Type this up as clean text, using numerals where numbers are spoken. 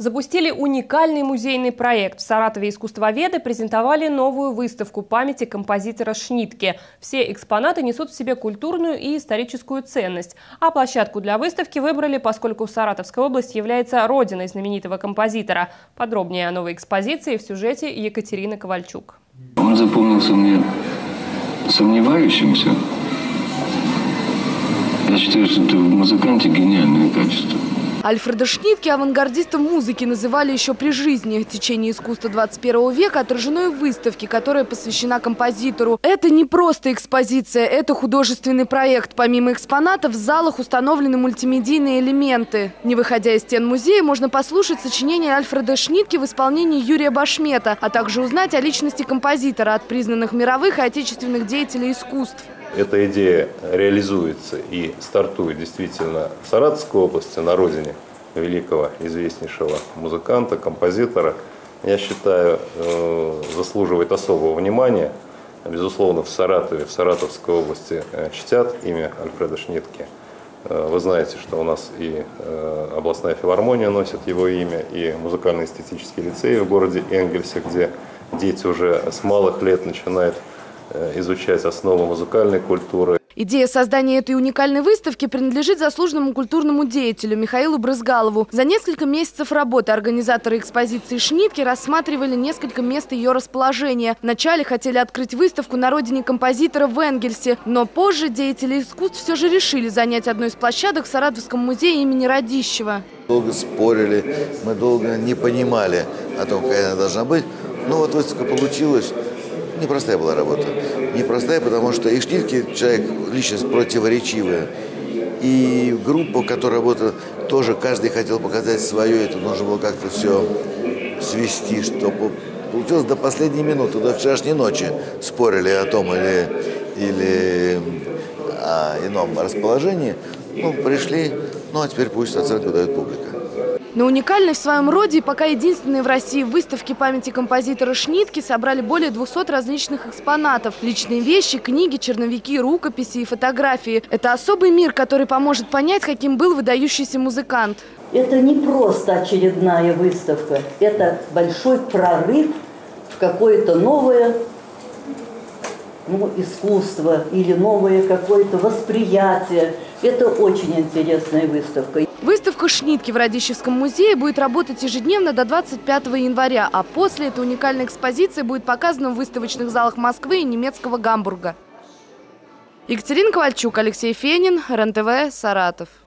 Запустили уникальный музейный проект. В Саратове искусствоведы презентовали новую выставку памяти композитора Шнитке. Все экспонаты несут в себе культурную и историческую ценность. А площадку для выставки выбрали, поскольку Саратовская область является родиной знаменитого композитора. Подробнее о новой экспозиции в сюжете Екатерины Ковальчук. Он запомнился мне сомневающимся. Я считаю, что это в музыканте гениальное качество. Альфреда Шнитке авангардистом музыки называли еще при жизни. Течение искусства 21 века отражено и в выставке, которая посвящена композитору. Это не просто экспозиция, это художественный проект. Помимо экспонатов в залах установлены мультимедийные элементы. Не выходя из стен музея, можно послушать сочинения Альфреда Шнитке в исполнении Юрия Башмета, а также узнать о личности композитора от признанных мировых и отечественных деятелей искусств. Эта идея реализуется и стартует действительно в Саратовской области, на родине великого, известнейшего музыканта, композитора. Я считаю, заслуживает особого внимания. Безусловно, в Саратове, в Саратовской области чтят имя Альфреда Шнитке. Вы знаете, что у нас и областная филармония носит его имя, и музыкально-эстетический лицей в городе Энгельсе, где дети уже с малых лет начинают изучать основы музыкальной культуры. Идея создания этой уникальной выставки принадлежит заслуженному культурному деятелю Михаилу Брызгалову. За несколько месяцев работы организаторы экспозиции Шнитке рассматривали несколько мест ее расположения. Вначале хотели открыть выставку на родине композитора в Энгельсе, но позже деятели искусств все же решили занять одну из площадок в Саратовском музее имени Радищева. Долго спорили, мы долго не понимали о том, какая она должна быть. Но вот выставка получилась. Непростая была работа. Непростая, потому что и Шнитке человек, личность противоречивая. И группа, которая работала, тоже каждый хотел показать свое. Это нужно было как-то все свести, чтобы получилось до последней минуты, до вчерашней ночи спорили о том или о ином расположении. Ну, пришли, ну а теперь пусть оценку дает публика. На уникальной в своем роде и пока единственной в России выставке памяти композитора Шнитке собрали более 200 различных экспонатов. Личные вещи, книги, черновики, рукописи и фотографии. Это особый мир, который поможет понять, каким был выдающийся музыкант. Это не просто очередная выставка. Это большой прорыв в какое-то новое искусство или новое какое-то восприятие. Это очень интересная выставка. Выставка Шнитке в Радищевском музее будет работать ежедневно до 25 января, а после эта уникальная экспозиция будет показана в выставочных залах Москвы и немецкого Гамбурга. Екатерина Ковальчук, Алексей Фенин, РЕН-ТВ, Саратов.